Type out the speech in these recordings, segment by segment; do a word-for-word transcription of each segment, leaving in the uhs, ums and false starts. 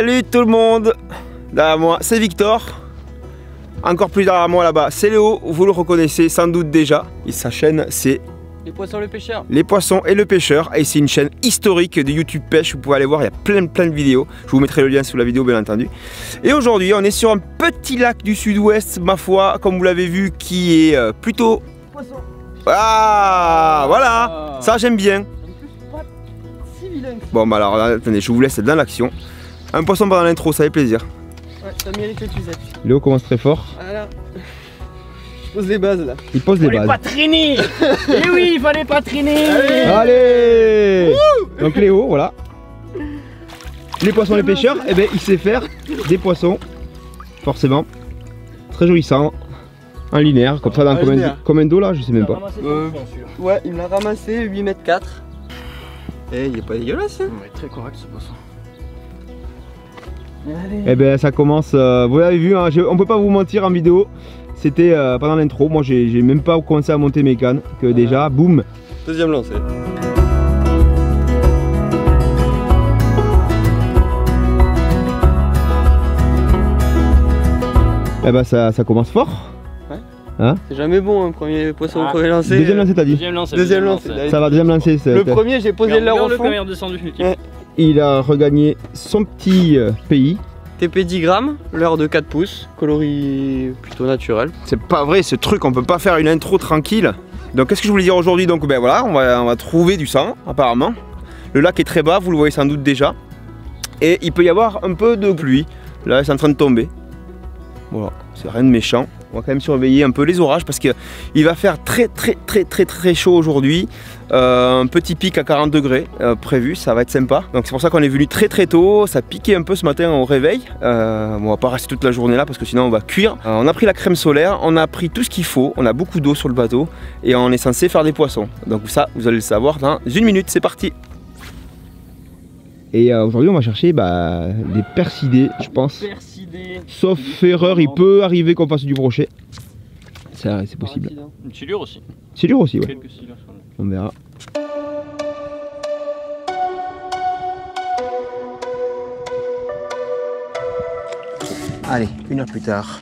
Salut tout le monde. Derrière moi c'est Victor. Encore plus derrière moi là-bas c'est Léo. Vous le reconnaissez sans doute déjà. Et sa chaîne c'est Les Poissons et le Pêcheur. Les Poissons et le Pêcheur. Et c'est une chaîne historique de YouTube Pêche. Vous pouvez aller voir, il y a plein plein de vidéos. Je vous mettrai le lien sous la vidéo bien entendu. Et aujourd'hui on est sur un petit lac du sud-ouest, ma foi, comme vous l'avez vu, qui est plutôt... Poisson. Ah, voilà, ça j'aime bien. Bon bah alors attendez, je vous laisse dans l'action. Un poisson pendant l'intro, ça fait plaisir. Ouais, ça mérite le fusette. Léo commence très fort. Voilà. Je pose les bases là. Il pose les bases. Il fallait pas traîner. Eh oui, il fallait pas traîner. Allez, allez. Donc Léo, voilà. Les poissons, les pêcheurs, et eh ben il sait faire des poissons. Forcément. Très jolissant. Un linéaire, comme ça dans un combien d'eau là, je sais même pas. Euh, ouais, il me l'a ramassé huit mètres quatre. Eh, il est pas dégueulasse hein. Ouais, très correct ce poisson. Allez. Eh ben ça commence, euh, vous l'avez vu, hein, on peut pas vous mentir en vidéo. C'était euh, pendant l'intro, moi j'ai même pas commencé à monter mes cannes, que ah. Déjà, boum. Deuxième lancée. Eh ben ça, ça commence fort. Ouais. Hein, c'est jamais bon, hein, premier poisson, ah. Premier lancé. Deuxième lancé t'as dit. Deuxième lancé. Deuxième lancé. Ça va, deuxième lancé. Le premier j'ai posé l'heure au fond. Le descendu. Ouais. Il a regagné son petit euh, pays. T P dix grammes, l'heure de quatre pouces, coloris plutôt naturel. C'est pas vrai ce truc, on peut pas faire une intro tranquille. Donc qu'est-ce que je voulais dire aujourd'hui? Donc ben voilà, on va, on va trouver du sang apparemment. Le lac est très bas, vous le voyez sans doute déjà. Et il peut y avoir un peu de pluie. Là c'est en train de tomber. Voilà, c'est rien de méchant. On va quand même surveiller un peu les orages parce qu'il va faire très très très très très chaud aujourd'hui. Euh, un petit pic à quarante degrés euh, prévu, ça va être sympa. Donc c'est pour ça qu'on est venu très très tôt, ça piquait un peu ce matin au réveil. Euh, on va pas rester toute la journée là parce que sinon on va cuire. Euh, on a pris la crème solaire, on a pris tout ce qu'il faut, on a beaucoup d'eau sur le bateau et on est censé faire des poissons. Donc ça vous allez le savoir dans une minute, c'est parti. Et euh, aujourd'hui on va chercher bah, des persidés je pense. Persidés. Sauf erreur, il peut arriver qu'on fasse du brochet. C'est possible. Une silure aussi. Silure aussi, ouais. Quelques silures sur le... On verra. Allez, une heure plus tard.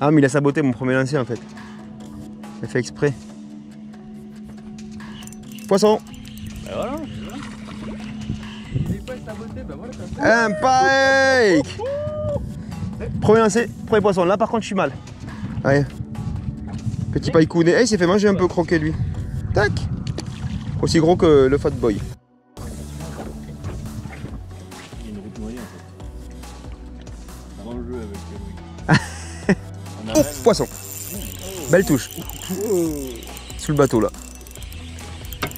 Ah mais il a saboté mon premier lancer en fait. Il a fait exprès. Poisson. Bah voilà. Un pike. Premier lancé, premier poisson. Là par contre je suis mal. Allez. Petit pike couné. Hey, il s'est fait manger un peu croqué lui. Tac. Aussi gros que le fat boy. Il y a une route noyée en fait. Avant le jeu avec Louis. Ouf, poisson. Belle touche. Sous le bateau là.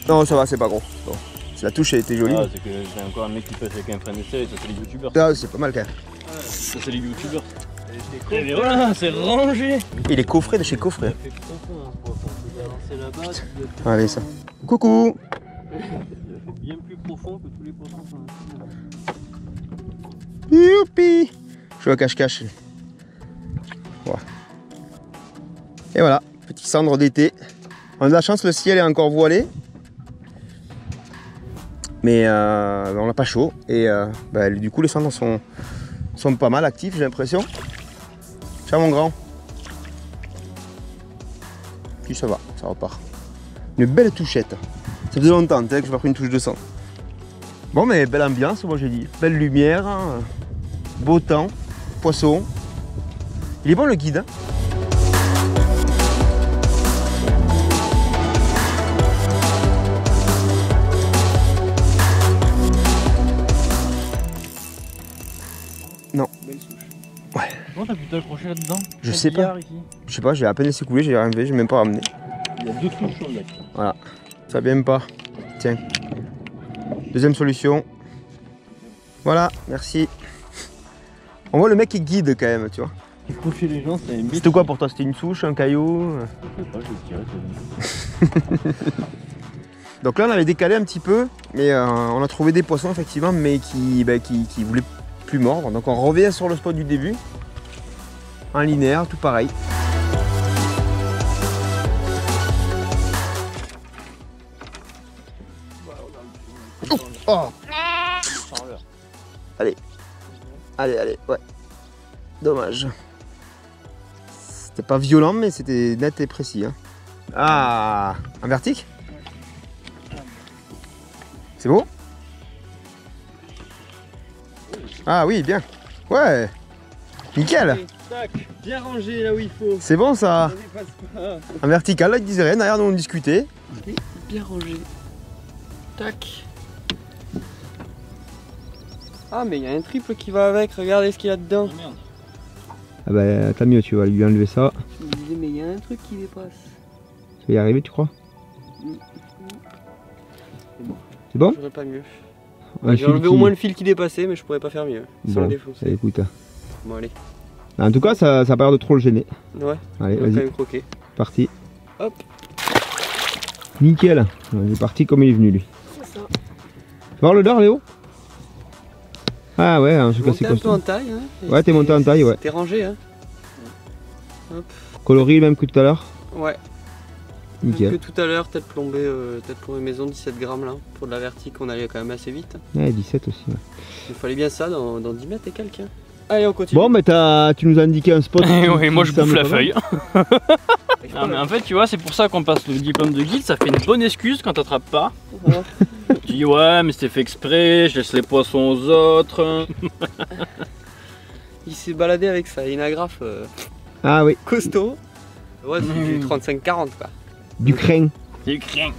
Non ça va, c'est pas gros. Bon. La touche elle était jolie. Ah, c'est que j'ai encore un mec qui passe avec un frein d'essai et ça c'est les youtubeurs. Ah, c'est pas mal quand même. Ouais, ça c'est les youtubeurs. Et, et voilà, c'est rangé. Il est coffré de chez coffré. Allez ça. Coucou. Il a fait bien plus profond que tous les poissons sont. Youpi. Je suis au cache-cache. Voilà. Et voilà, petit cendre d'été. On a de la chance, le ciel est encore voilé. Mais euh, on n'a pas chaud et euh, bah, du coup les cendres sont, sont pas mal actifs, j'ai l'impression. Tiens mon grand. Puis ça va, ça repart. Une belle touchette. Ça faisait longtemps que je marque une touche de sang. Bon mais belle ambiance, moi j'ai dit. Belle lumière, hein. Beau temps, poisson. Il est bon le guide hein. Non. Belle souche. Ouais. Comment t'as pu t'accrocher là-dedans? Je sais pas. Je sais pas, j'ai à peine laissé couler, j'ai rien fait, j'ai même pas ramené. Il y a deux trucs sur le lac. Voilà. Ça vient même pas. Tiens. Deuxième solution. Voilà, merci. On voit le mec qui guide quand même, tu vois. Coucher les gens, c'est un mythe. C'était quoi pour toi? C'était une souche, un caillou? Je sais pas, je vais tirer. Donc là, on avait décalé un petit peu, mais euh, on a trouvé des poissons effectivement, mais qui, bah, qui, qui voulaient plus mordre, donc on revient sur le spot du début, un linéaire, tout pareil. Oh, oh. Allez. Allez, allez, ouais. Dommage. C'était pas violent, mais c'était net et précis. Hein. Ah, un vertic? C'est beau? Ah oui, bien. Ouais. Nickel. Tac, bien rangé là où il faut. C'est bon ça. Un vertical, là, il disait rien. Derrière, nous, on discutait. Bien rangé. Tac. Ah, mais il y a un triple qui va avec. Regardez ce qu'il y a dedans. Oh, merde. Ah bah, t'as mieux, tu vas lui enlever ça. Je me disais, mais il y a un truc qui dépasse. Tu vas y arriver, tu crois? C'est bon. C'est bon? Je ferais pas mieux. Ouais, j'ai enlevé qui... au moins le fil qui dépassait, mais je pourrais pas faire mieux. Sans bon. Le défoncer. Écoute. Bon, allez. En tout cas, ça n'a pas l'air de trop le gêner. Ouais. Allez, vas-y. Croquer. Parti. Hop. Nickel. Il est parti comme il est venu, lui. C'est ça. Tu vas voir le dard, Léo? Ah ouais, en tout cas, c'est comme ça. T'es monté un peu en taille. Hein, ouais, t'es monté en taille, ouais. T'es rangé, hein. Hop. Coloré, même que tout à l'heure. Ouais. Nickel. Même que tout à l'heure, peut-être plombé, euh, peut-être plombé maison, dix-sept grammes là. Pour de la vertique, on allait quand même assez vite. Ouais, dix-sept aussi, ouais. Il fallait bien ça dans, dans dix mètres et quelques. Hein. Allez, on continue. Bon, mais as, tu nous as indiqué un spot. Oui, moi je bouffe la feuille. Non, mais en fait, tu vois, c'est pour ça qu'on passe le diplôme de guide. Ça fait une bonne excuse quand t'attrapes pas. Tu dis, ouais, mais c'était fait exprès, je laisse les poissons aux autres. Il s'est baladé avec ça, une agrafe euh, ah, oui. costaud. Ouais, c'est mmh. du trente-cinq quarante quoi. Du crin. Du crin.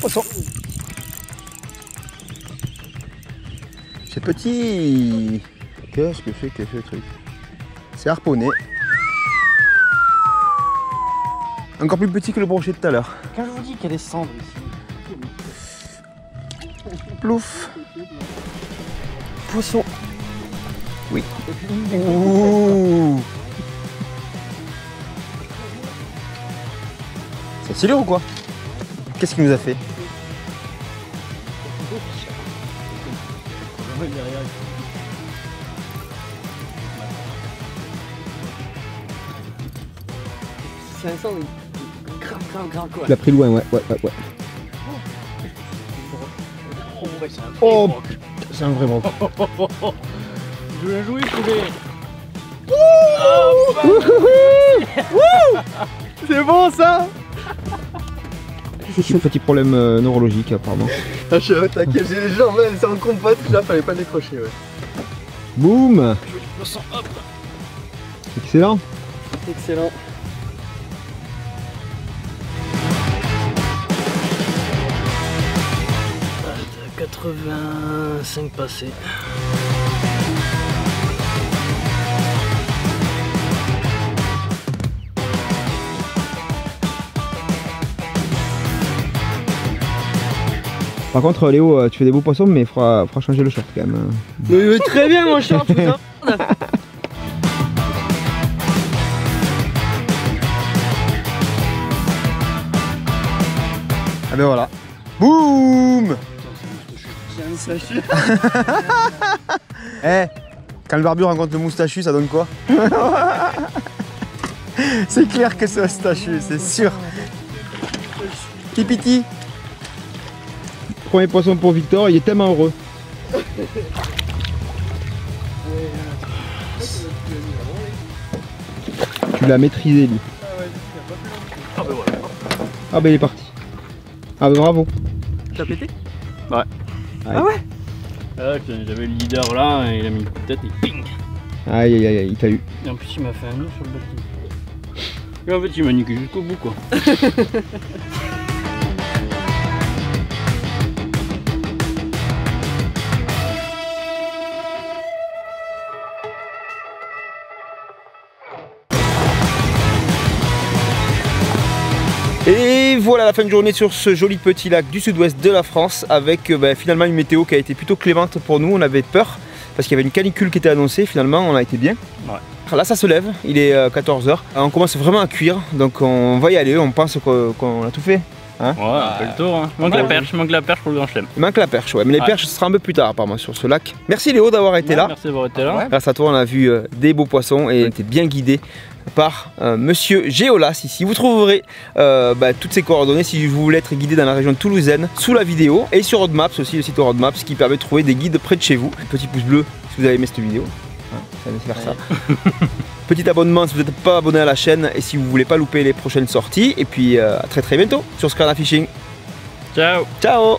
Poisson. C'est petit. Qu'est-ce que fait que fait le truc? C'est harponné. Encore plus petit que le brochet de tout à l'heure. Quand je vous dis qu'il y a des cendres ici. Plouf. Poisson. Oui. Ouh. C'est si lourd ou quoi? Qu'est-ce qu'il nous a fait? C'est un sang, oui. Grave, grave, grave, quoi. Il a pris loin, ouais, ouais, ouais. Oh, oh c'est un vrai broc. Oh, oh, oh, oh. Je l'ai joué, je l'ai. Wouh! C'est bon ça? C'est un petit problème euh, neurologique apparemment. Ah, je suis à taquet, j'ai les jambes, c'est en compote, là fallait pas décrocher, ouais. Boum! Excellent! Excellent! quatre-vingt-cinq passés. Par contre, Léo, tu fais des beaux poissons, mais il faudra, faudra changer le short quand même. Mais, mais très bien, mon short, putain. Ah ben voilà. Boum. J'ai un moustachu. Eh, quand le barbu rencontre le moustachu, ça donne quoi? C'est clair que c'est un moustachu, c'est sûr. Kipiti. Premier poisson pour Victor, il est tellement heureux. Tu l'as maîtrisé lui. Ah bah ouais. Ah bah il est parti. Ah bah bravo. Tu l'as pété? Ouais. Ah ouais? Ah ouais, j'avais le leader là, et il a mis une tête et ping. Aïe aïe aïe, il t'a eu. Et en plus il m'a fait un nœud sur le bâtiment. Et en fait il m'a niqué jusqu'au bout quoi. Et voilà la fin de journée sur ce joli petit lac du sud-ouest de la France avec ben, finalement une météo qui a été plutôt clémente pour nous. On avait peur parce qu'il y avait une canicule qui était annoncée, finalement on a été bien. Ouais. Là ça se lève, il est quatorze heures, on commence vraiment à cuire donc on va y aller, on pense qu'on a tout fait. Hein ouais, on fait le tour. Hein. Manque, ouais, la perche, manque la perche pour le grand chelem. Manque la perche, ouais. Mais les ouais. perches, ce sera un peu plus tard, apparemment, sur ce lac. Merci Léo d'avoir été ouais, là. Merci d'avoir été là. Ouais. Grâce à toi, on a vu euh, des beaux poissons et on était bien guidés par euh, monsieur Géolas ici. Vous trouverez euh, bah, toutes ses coordonnées si vous voulez être guidé dans la région toulousaine sous la vidéo et sur Roadmaps aussi, le site Roadmaps qui permet de trouver des guides près de chez vous. Petit pouce bleu si vous avez aimé cette vidéo. Ouais, faire ça. Ouais. Petit abonnement si vous n'êtes pas abonné à la chaîne et si vous voulez pas louper les prochaines sorties. Et puis euh, à très très bientôt sur Scarna Fishing. Ciao. Ciao.